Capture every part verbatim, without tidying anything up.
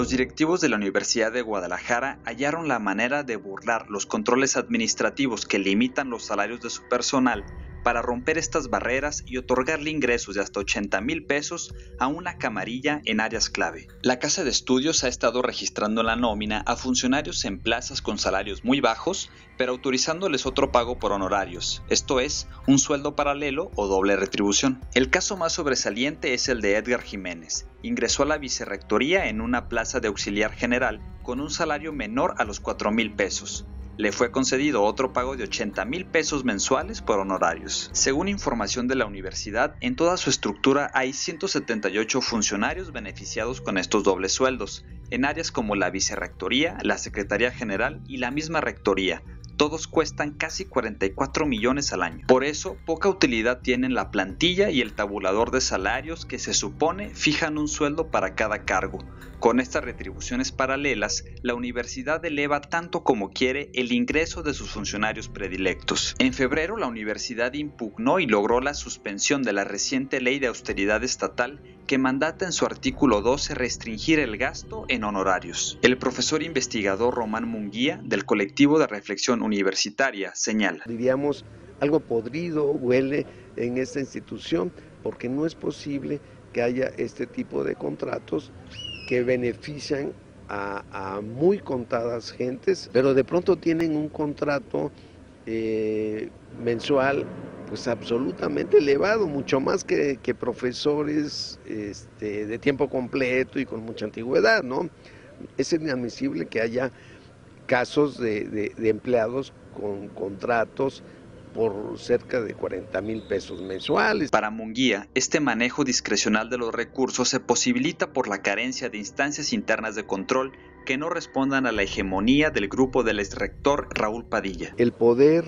Los directivos de la Universidad de Guadalajara hallaron la manera de burlar los controles administrativos que limitan los salarios de su personal para romper estas barreras y otorgarle ingresos de hasta ochenta mil pesos a una camarilla en áreas clave. La casa de estudios ha estado registrando la nómina a funcionarios en plazas con salarios muy bajos, pero autorizándoles otro pago por honorarios, esto es, un sueldo paralelo o doble retribución. El caso más sobresaliente es el de Edgar Jiménez. Ingresó a la Vicerrectoría en una plaza de auxiliar general con un salario menor a los cuatro mil pesos. Le fue concedido otro pago de ochenta mil pesos mensuales por honorarios. Según información de la universidad, en toda su estructura hay ciento setenta y ocho funcionarios beneficiados con estos dobles sueldos, en áreas como la Vicerrectoría, la Secretaría General y la misma Rectoría. Todos cuestan casi cuarenta y cuatro millones al año. Por eso, poca utilidad tienen la plantilla y el tabulador de salarios que se supone fijan un sueldo para cada cargo. Con estas retribuciones paralelas, la universidad eleva tanto como quiere el ingreso de sus funcionarios predilectos. En febrero, la universidad impugnó y logró la suspensión de la reciente ley de austeridad estatal que mandata en su artículo doce restringir el gasto en honorarios. El profesor investigador Román Munguía, del colectivo de reflexión universitaria, señala: diríamos, algo podrido huele en esta institución porque no es posible que haya este tipo de contratos que benefician a, a muy contadas gentes, pero de pronto tienen un contrato eh, mensual pues absolutamente elevado, mucho más que, que profesores este, de tiempo completo y con mucha antigüedad, ¿no? Es inadmisible que haya casos de, de, de empleados con contratos por cerca de cuarenta mil pesos mensuales. Para Munguía, este manejo discrecional de los recursos se posibilita por la carencia de instancias internas de control que no respondan a la hegemonía del grupo del exrector Raúl Padilla. El poder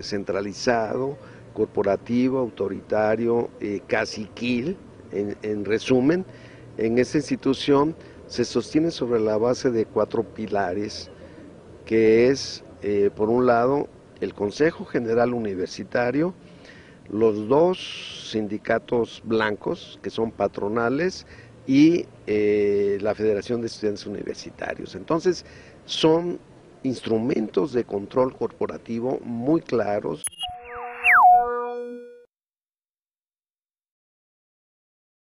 centralizado, corporativo, autoritario, eh, caciquil, en, en resumen, en esta institución se sostiene sobre la base de cuatro pilares, que es, eh, por un lado, el Consejo General Universitario, los dos sindicatos blancos, que son patronales, y eh, la Federación de Estudiantes Universitarios. Entonces, son instrumentos de control corporativo muy claros.